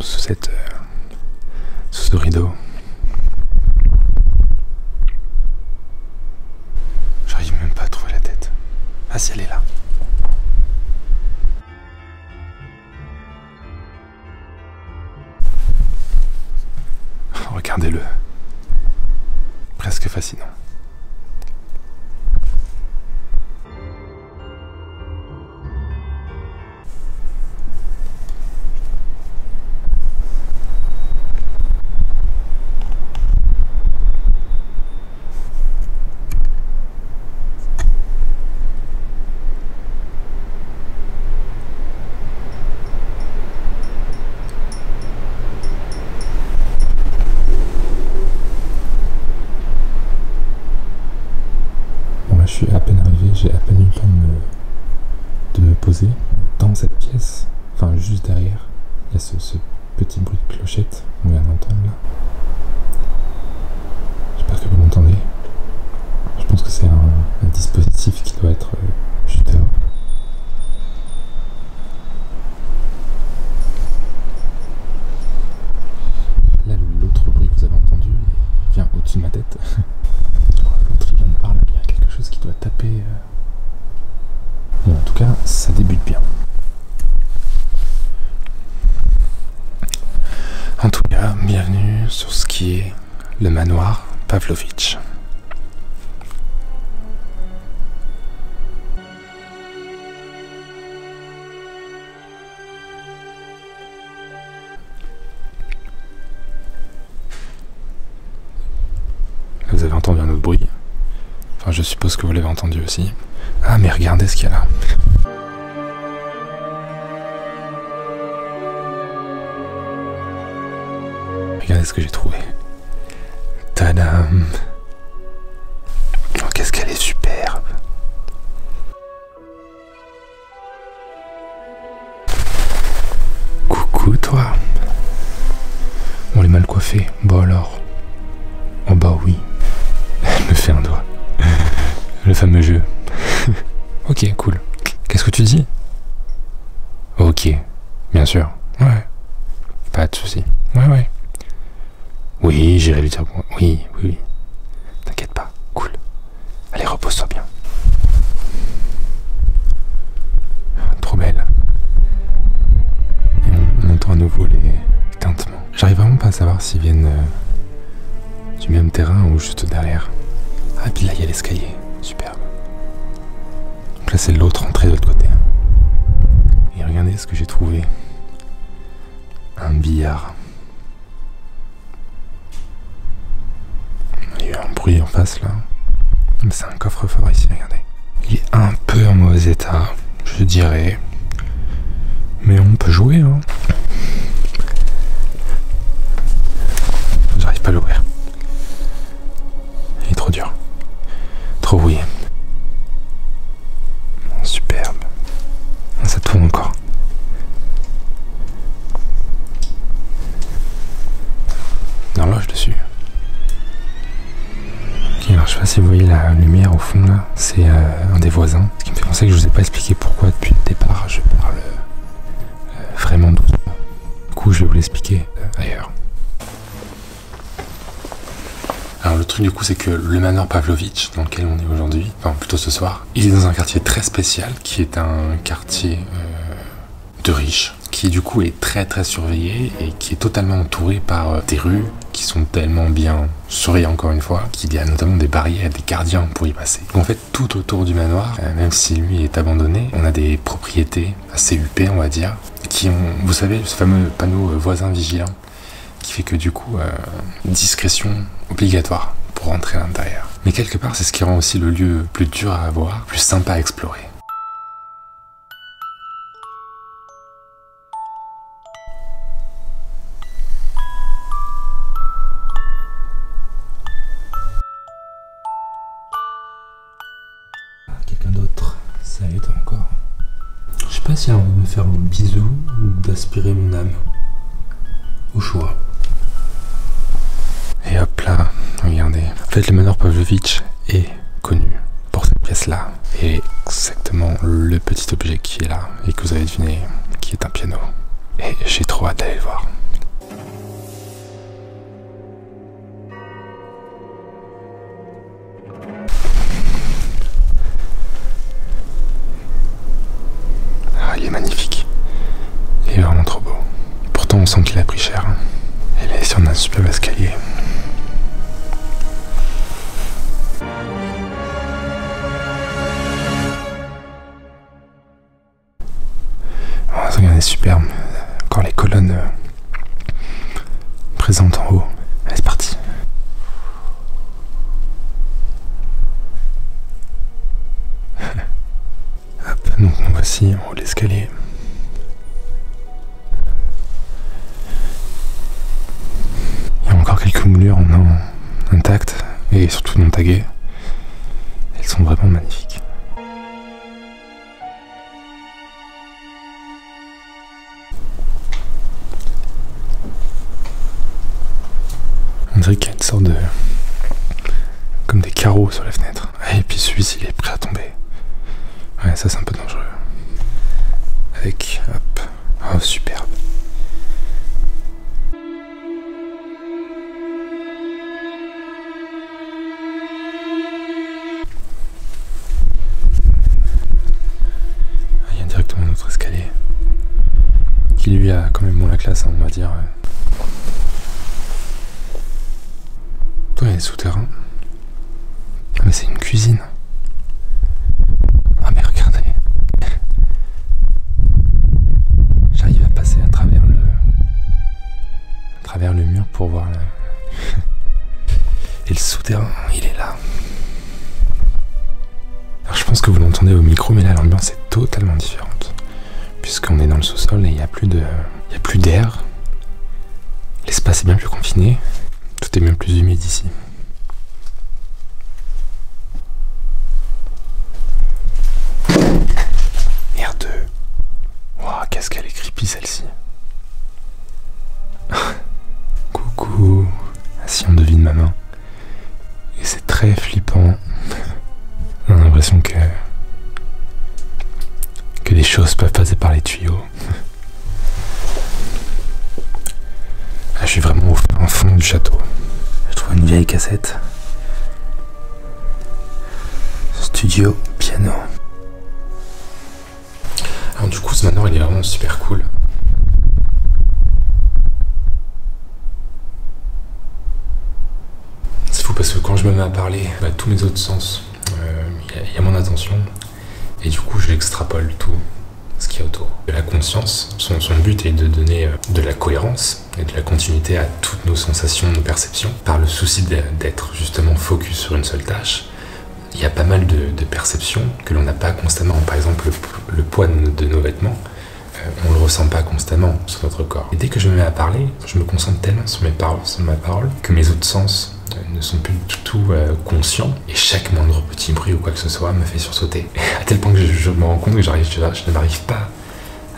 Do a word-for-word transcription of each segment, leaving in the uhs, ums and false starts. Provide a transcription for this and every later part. sous cette, euh, sous ce rideau. J'arrive même pas à trouver la tête. Ah si, elle est là. Regardez-le. Presque fascinant. Je suis à peine arrivé, j'ai à peine eu le temps de me, de me poser dans cette pièce, enfin juste derrière, il y a ce, ce petit bruit de clochette, on vient d'entendre là. J'espère que vous m'entendez. Je pense que c'est un, un dispositif qui doit être euh, juste dehors. Là, l'autre bruit que vous avez entendu vient au-dessus de ma tête. Qui doit taper. Bon, en tout cas, ça débute bien. En tout cas, bienvenue sur ce qui est le manoir Pavlovitch. Vous avez entendu un autre bruit? Enfin, je suppose que vous l'avez entendu aussi. Ah, mais regardez ce qu'il y a là. Regardez ce que j'ai trouvé. Tadam! Oh, qu'est-ce qu'elle est superbe! Coucou, toi! On l'est mal coiffé. Bah alors. Oh bah oui. Elle me fait un doigt. Le fameux jeu. Ok, cool. Qu'est-ce que tu dis? Ok, bien sûr. Ouais. Pas de soucis. Ouais, ouais. Oui, j'irai lui dire. Oui, oui, oui. T'inquiète pas. Cool. Allez, repose-toi bien. Trop belle. Et on, on entend à nouveau les tintements. J'arrive vraiment pas à savoir s'ils viennent euh, du même terrain ou juste derrière. Ah, puis là, il y a l'escalier. Superbe. Donc là, c'est l'autre entrée de l'autre côté. Et regardez ce que j'ai trouvé. Un billard. Il y a eu un bruit en face, là. C'est un coffre-fort ici, regardez. Il est un peu en mauvais état, je dirais. Mais on peut jouer, hein. J'arrive pas à l'ouvrir. Il est trop dur. Trop oui. Superbe. Ça tourne encore. Une horloge dessus. Ok, alors je sais pas si vous voyez la lumière au fond là. C'est euh, un des voisins. Ce qui me fait penser que je vous ai pas expliqué pourquoi depuis le départ je parle euh, vraiment doucement. Du coup je vais vous l'expliquer euh, ailleurs. Alors le truc du coup c'est que le manoir Pavlovitch dans lequel on est aujourd'hui, enfin plutôt ce soir, il est dans un quartier très spécial qui est un quartier euh, de riches, qui du coup est très très surveillé et qui est totalement entouré par euh, des rues qui sont tellement bien surveillées encore une fois, qu'il y a notamment des barrières, des gardiens pour y passer. Donc, en fait tout autour du manoir, euh, même si lui est abandonné, on a des propriétés assez huppées on va dire, qui ont, vous savez, ce fameux panneau euh, voisin vigilant, qui fait que du coup, euh, discrétion obligatoire pour rentrer à l'intérieur. Mais quelque part, c'est ce qui rend aussi le lieu plus dur à avoir, plus sympa à explorer. Ah, quelqu'un d'autre, ça y est encore. Je sais pas si elle a envie de me faire un bisou ou d'aspirer mon âme. Au choix. Et hop là, regardez. En fait, le manoir Pavlovitch est connu pour cette pièce-là. Et exactement le petit objet qui est là et que vous avez deviné, qui est un piano. Et j'ai trop hâte d'aller le voir. magnifique. Il est vraiment trop beau. Pourtant, on sent qu'il a pris cher. Et là, ici, on a un superbe escalier. Regardez, superbe. Encore les colonnes présentes en haut. Allez, c'est parti. Hop, donc nous voici en haut de l'escalier. Il y a encore quelques moulures en intact et surtout non taguées. Elles sont vraiment magnifiques. On dirait qu'il y a une sorte de... comme des carreaux sur la fenêtre. Et puis celui-ci, il est prêt à tomber. Ouais, ça c'est un peu dangereux. Avec... hop... oh, superbe. Il y a directement notre escalier. Qui lui a quand même moins la classe, on va dire. Il y a des souterrains. Mais c'est une cuisine. Ah mais regardez. J'arrive à passer à travers le... à travers le mur pour voir la... Et le souterrain, il est là. Alors je pense que vous l'entendez au micro, mais là l'ambiance est totalement différente. Puisqu'on est dans le sous-sol et il n'y a plus de... il n'y a plus d'air. L'espace est bien plus confiné. Tout est même plus humide ici. R deux. Waouh, qu'est-ce qu'elle est creepy celle-ci. Coucou. Ah, si on devine ma main. Et c'est très flippant. On a l'impression que... que les choses peuvent passer par les tuyaux. Je suis vraiment au fin fond du château. Je trouve une vieille cassette. Studio piano. Alors du coup, ce manoir, il est vraiment super cool. C'est fou parce que quand je me mets à parler, bah, tous mes autres sens, il euh, y, y a mon attention. Et du coup, je l'extrapole tout. Ce qu'il y a autour. De la conscience, son, son but est de donner de la cohérence et de la continuité à toutes nos sensations, nos perceptions, par le souci d'être justement focus sur une seule tâche. Il y a pas mal de, de perceptions que l'on n'a pas constamment. Par exemple, le, le poids de, de nos vêtements, euh, on ne le ressent pas constamment sur notre corps. Et dès que je me mets à parler, je me concentre tellement sur mes paroles, sur ma parole, que mes autres sens ne sont plus du tout euh, conscients, et chaque moindre petit bruit ou quoi que ce soit me fait sursauter, à tel point que je, je me rends compte que j'arrive, je, je ne m'arrive pas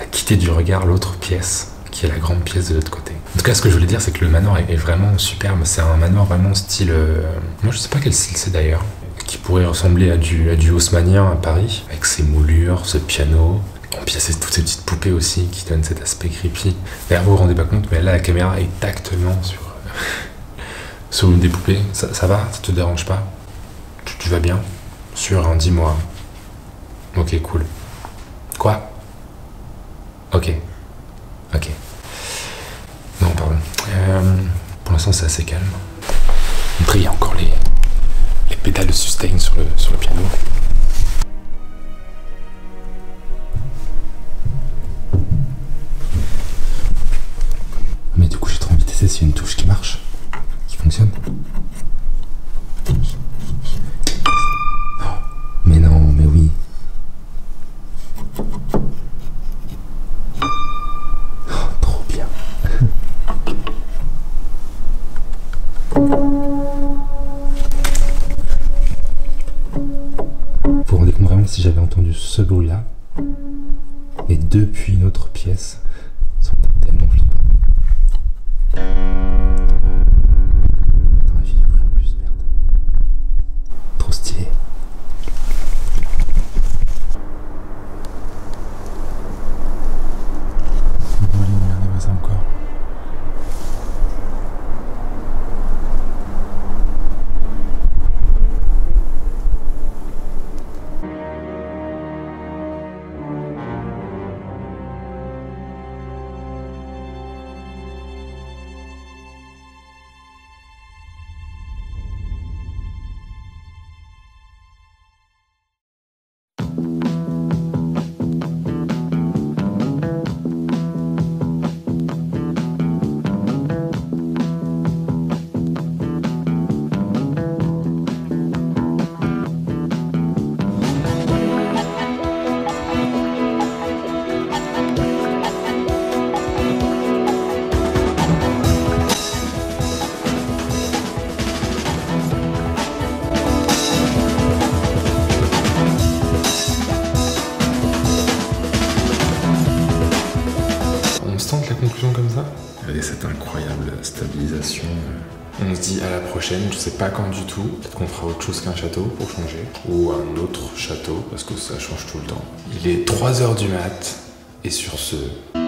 à quitter du regard l'autre pièce, qui est la grande pièce de l'autre côté. En tout cas, ce que je voulais dire, c'est que le manoir est, est vraiment superbe. C'est un manoir vraiment style... Euh, moi, je sais pas quel style c'est d'ailleurs, qui pourrait ressembler à du, à du haussmannien à Paris, avec ses moulures, ce piano... Et puis il y a toutes ces petites poupées aussi, qui donnent cet aspect creepy. D'ailleurs, vous vous rendez pas compte, mais là, la caméra est tactement sur... Sur une des poupées, ça, ça va? Ça te dérange pas? Tu, tu vas bien? Sûr, hein, dis-moi. Ok, cool. Quoi? Ok. Ok. Non, pardon. Euh, pour l'instant, c'est assez calme. Après, il y a encore les, les pédales de sustain sur le, sur le piano. Mais du coup, j'ai trop envie de tester s'il y a une touche qui marche. Fonctionne. Oh, mais non, mais oui. Oh, trop bien. Vous vous rendez compte vraiment si j'avais entendu ce bruit-là, mais depuis une autre pièce, ça aurait été tellement flippant. conclusion comme ça. Et cette incroyable stabilisation. On se dit à la prochaine, je sais pas quand du tout. Peut-être qu'on fera autre chose qu'un château pour changer. Ou un autre château, parce que ça change tout le temps. Il est trois heures du mat, et sur ce...